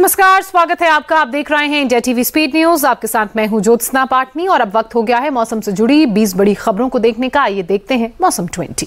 नमस्कार, स्वागत है आपका। आप देख रहे हैं इंडिया टीवी स्पीड न्यूज। आपके साथ मैं हूं ज्योत्सना पाटनी और अब वक्त हो गया है मौसम से जुड़ी 20 बड़ी खबरों को देखने का। आइए देखते हैं मौसम 20।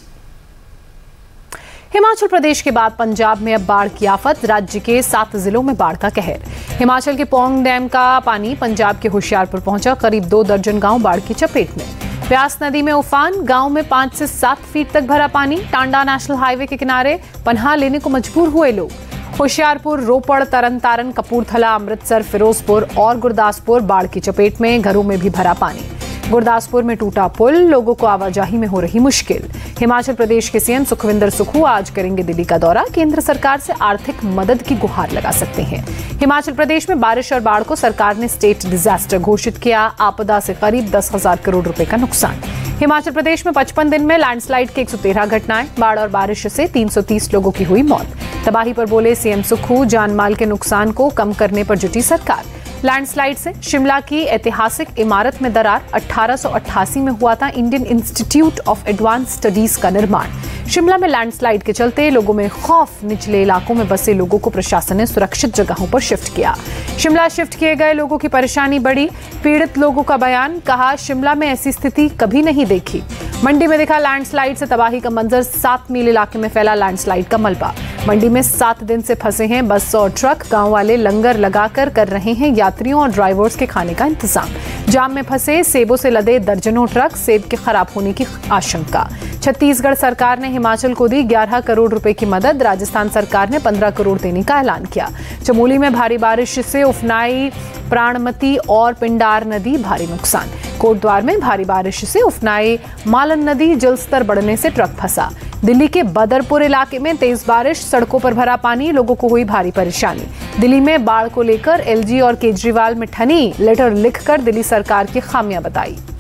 हिमाचल प्रदेश के बाद पंजाब में अब बाढ़ की आफत, राज्य के 7 जिलों में बाढ़ का कहर। हिमाचल के पौंग डैम का पानी पंजाब के होशियारपुर पहुंचा, करीब 2 दर्जन गांव बाढ़ की चपेट में। ब्यास नदी में उफान, गांव में 5 से 7 फीट तक भरा पानी। टांडा नेशनल हाईवे के किनारे पनाह लेने को मजबूर हुए लोग। होशियारपुर, रोपड़, तरनतारन, कपूरथला, अमृतसर, फिरोजपुर और गुरदासपुर बाढ़ की चपेट में, घरों में भी भरा पानी। गुरदासपुर में टूटा पुल, लोगों को आवाजाही में हो रही मुश्किल। हिमाचल प्रदेश के सीएम सुखविंदर सुखू आज करेंगे दिल्ली का दौरा, केंद्र सरकार से आर्थिक मदद की गुहार लगा सकते हैं। हिमाचल प्रदेश में बारिश और बाढ़ को सरकार ने स्टेट डिजास्टर घोषित किया, आपदा से करीब 10,000 करोड़ रुपए का नुकसान। हिमाचल प्रदेश में 55 दिन में लैंडस्लाइड की 113 घटनाएं, बाढ़ और बारिश से 330 लोगों की हुई मौत। तबाही पर बोले सीएम सुक्खू, जानमाल के नुकसान को कम करने पर जुटी सरकार। लैंडस्लाइड से शिमला की ऐतिहासिक इमारत में दरार, 1888 में हुआ था Indian Institute of Advanced Studies का निर्माण। शिमला में लैंडस्लाइड के चलते लोगों में खौफ, निचले इलाकों में बसे लोगों को प्रशासन ने सुरक्षित जगहों पर शिफ्ट किया। शिमला शिफ्ट किए गए लोगों की परेशानी बढ़ी, पीड़ित लोगों का बयान, कहा शिमला में ऐसी स्थिति कभी नहीं देखी। मंडी में दिखा लैंडस्लाइड से तबाही का मंजर, 7 मील इलाके में फैला लैंडस्लाइड का मलबा। मंडी में 7 दिन से फंसे हैं बस और ट्रक, गांव वाले लंगर लगाकर कर रहे हैं यात्रियों और ड्राइवर्स के खाने का इंतजाम। जाम में फंसे सेबों से लदे दर्जनों ट्रक, सेब के खराब होने की आशंका। छत्तीसगढ़ सरकार ने हिमाचल को दी 11 करोड़ रुपए की मदद, राजस्थान सरकार ने 15 करोड़ देने का ऐलान किया। चमोली में भारी बारिश से उफनाई, प्राणमती और पिंडार नदी भारी नुकसान। कोटद्वार में भारी बारिश से उफनाई, मालन नदी जलस्तर बढ़ने से ट्रक फंसा। दिल्ली के बदरपुर इलाके में तेज बारिश, सड़कों पर भरा पानी, लोगों को हुई भारी परेशानी। दिल्ली में बाढ़ को लेकर एलजी और केजरीवाल में ठनी, लेटर लिखकर दिल्ली सरकार की खामियां बताई।